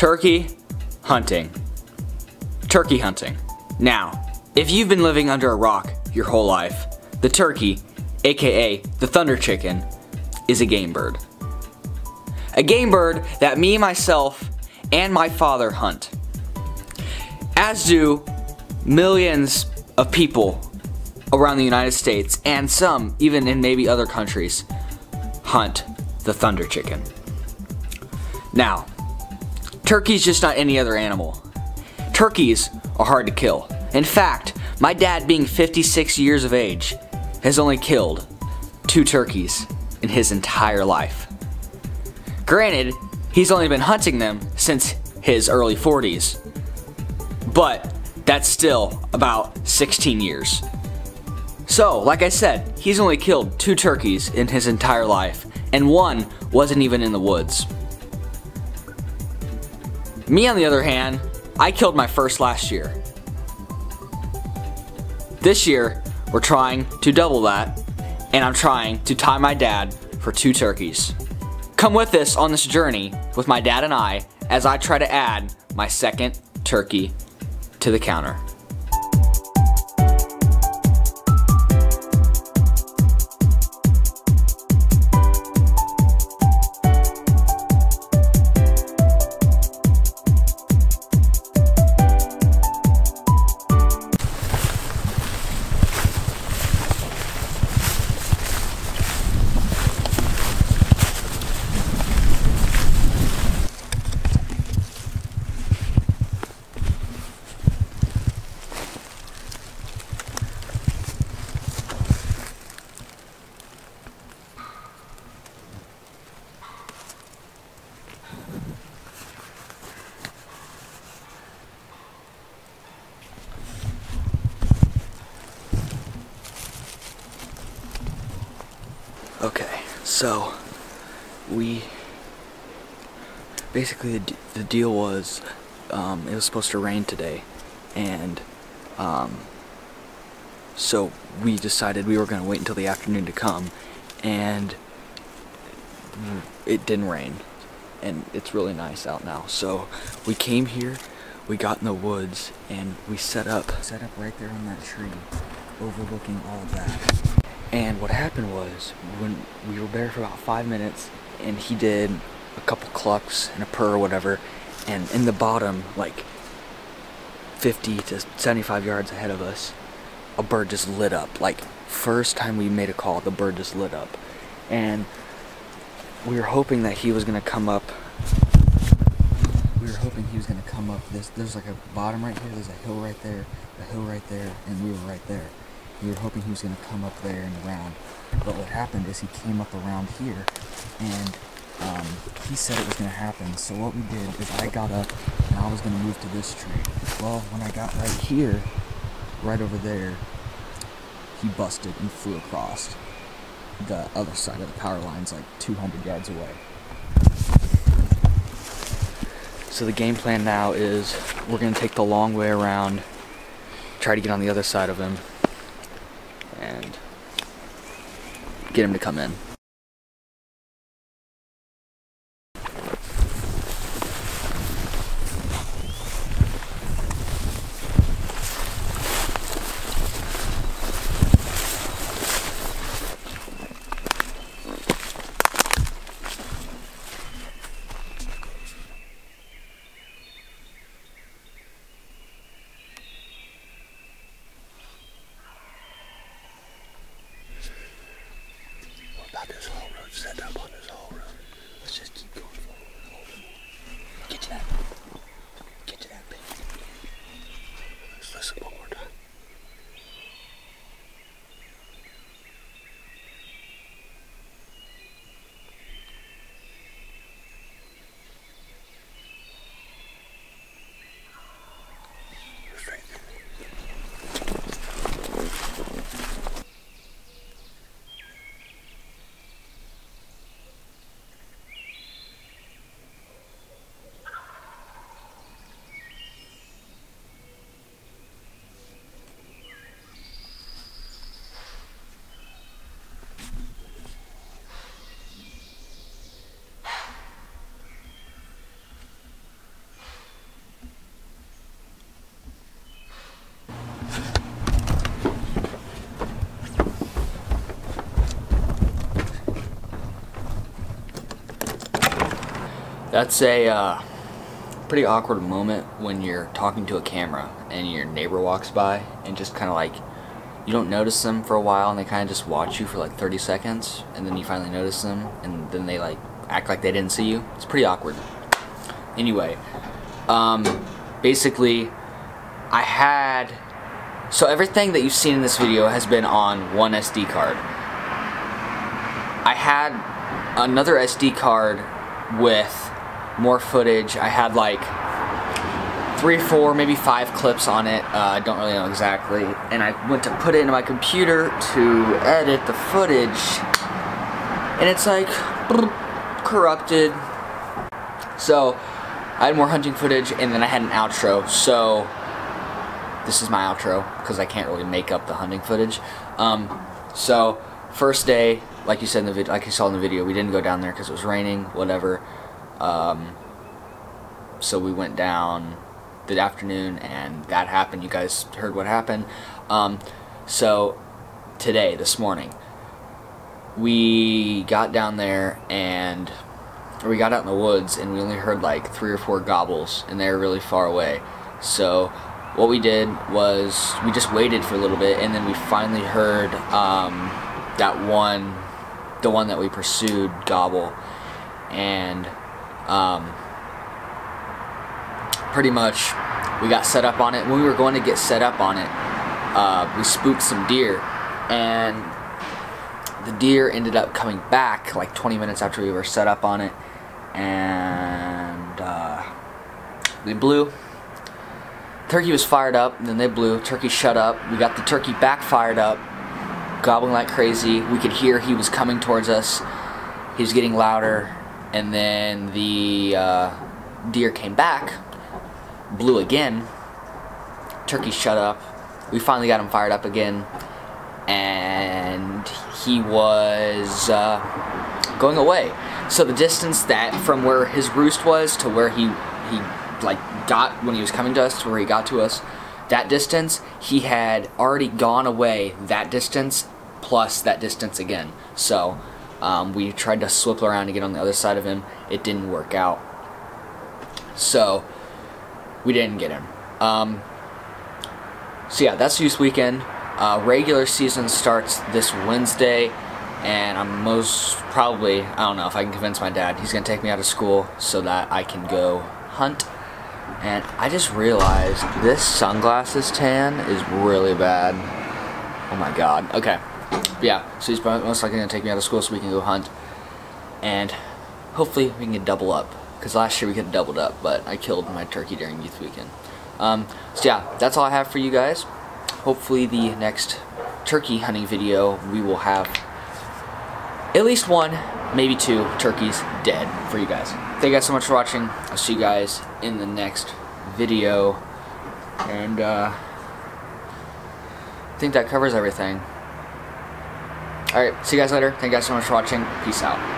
Turkey hunting. Now, if you've been living under a rock your whole life, the turkey, aka the thunder chicken, is a game bird. A game bird that me, myself, and my father hunt. As do millions of people around the United States, and some, even in maybe other countries, hunt the thunder chicken. Now, turkey's just not any other animal. Turkeys are hard to kill. In fact, my dad, being 56 years of age, has only killed 2 turkeys in his entire life. Granted, he's only been hunting them since his early 40s, but that's still about 16 years. So, like I said, he's only killed 2 turkeys in his entire life, and one wasn't even in the woods. Me, on the other hand, I killed my first last year. This year, we're trying to double that, and I'm trying to tie my dad for 2 turkeys. Come with us on this journey with my dad and I as I try to add my second turkey to the counter. Okay, so we basically the deal was it was supposed to rain today, and so we decided we were going to wait until the afternoon to come, and it didn't rain, and it's really nice out now. So we came here, we got in the woods, and we set up right there on that tree, overlooking all of that. And what happened was, when we were there for about 5 minutes, and he did a couple clucks and a purr or whatever, and in the bottom, like 50 to 75 yards ahead of us, a bird just lit up. Like, first time we made a call, the bird just lit up. And we were hoping that he was gonna come up. There's like a bottom right here, there's a hill right there, and we were right there. We were hoping he was going to come up there and around, but what happened is he came up around here, and he said it was going to happen. So what we did is I got up, and I was going to move to this tree. Well, when I got right here, right over there, he busted and flew across the other side of the power lines, like 200 yards away. So the game plan now is we're going to take the long way around, try to get on the other side of him, and get him to come in. That's a pretty awkward moment when you're talking to a camera and your neighbor walks by and just kind of like, you don't notice them for a while and they kind of just watch you for like 30 seconds and then you finally notice them and then they like act like they didn't see you. It's pretty awkward. Anyway, basically I had, so everything that you've seen in this video has been on one SD card. I had another SD card with more footage. I had like 3 or 4, maybe 5 clips on it. I don't really know exactly. And I went to put it into my computer to edit the footage, and it's like corrupted. So I had more hunting footage, and then I had an outro. So this is my outro because I can't really make up the hunting footage. So first day, like you said in the video, like you saw in the video, we didn't go down there because it was raining, whatever. So we went down the afternoon and that happened. You guys heard what happened. So today, this morning, we got down there and we got out in the woods and we only heard like 3 or 4 gobbles and they were really far away. So what we did was we just waited for a little bit and then we finally heard that one, the one that we pursued, gobble. And pretty much we got set up on it. When we were going to get set up on it, we spooked some deer, and the deer ended up coming back like 20 minutes after we were set up on it, and they blew. Turkey was fired up, and then they blew. Turkey shut up. We got the turkey back fired up, gobbling like crazy. We could hear he was coming towards us. He was getting louder. And then the deer came back, blew again, turkey shut up, we finally got him fired up again, and he was going away. So the distance that from where his roost was to where he like got when he was coming to us, to where he got to us, that distance, he had already gone away that distance plus that distance again. So we tried to swivel around to get on the other side of him. It didn't work out. So we didn't get him. So yeah, that's Youth Weekend. Regular season starts this Wednesday, and I'm most probably, I don't know if I can convince my dad, he's going to take me out of school so that I can go hunt. And I just realized this sunglasses tan is really bad. Oh my god. Okay. Yeah, so he's most likely going to take me out of school so we can go hunt. And hopefully we can double up, because last year we could have doubled up, but I killed my turkey during Youth Weekend. So yeah, that's all I have for you guys. Hopefully the next turkey hunting video we will have at least 1, maybe 2 turkeys dead for you guys. Thank you guys so much for watching. I'll see you guys in the next video. And I think that covers everything. Alright, see you guys later. Thank you guys so much for watching. Peace out.